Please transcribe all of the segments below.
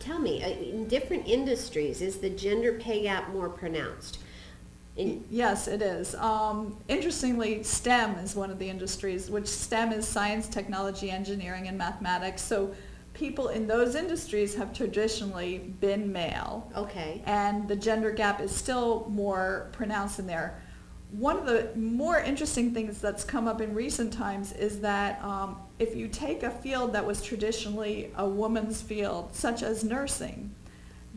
Tell me, in different industries, is the gender pay gap more pronounced? Yes, it is. Interestingly, STEM is one of the industries, which STEM is science, technology, engineering, and mathematics. So people in those industries have traditionally been male. Okay. And the gender gap is still more pronounced in there. One of the more interesting things that's come up in recent times is that if you take a field that was traditionally a woman's field, such as nursing,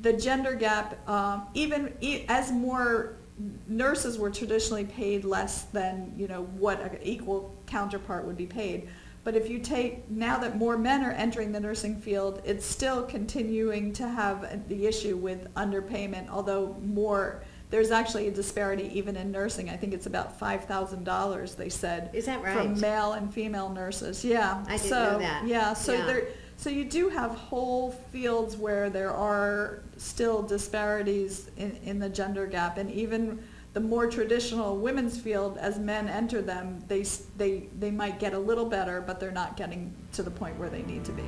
the gender gap, even as more nurses were traditionally paid less than what an equal counterpart would be paid. But if you take, now that more men are entering the nursing field, it's still continuing to have the issue with underpayment, although more. There's actually a disparity even in nursing. I think it's about $5,000, they said. Is that right? From male and female nurses. Yeah. I didn't know that. Yeah. So yeah. So you do have whole fields where there are still disparities in the gender gap, and even the more traditional women's field, as men enter them, they might get a little better, but they're not getting to the point where they need to be.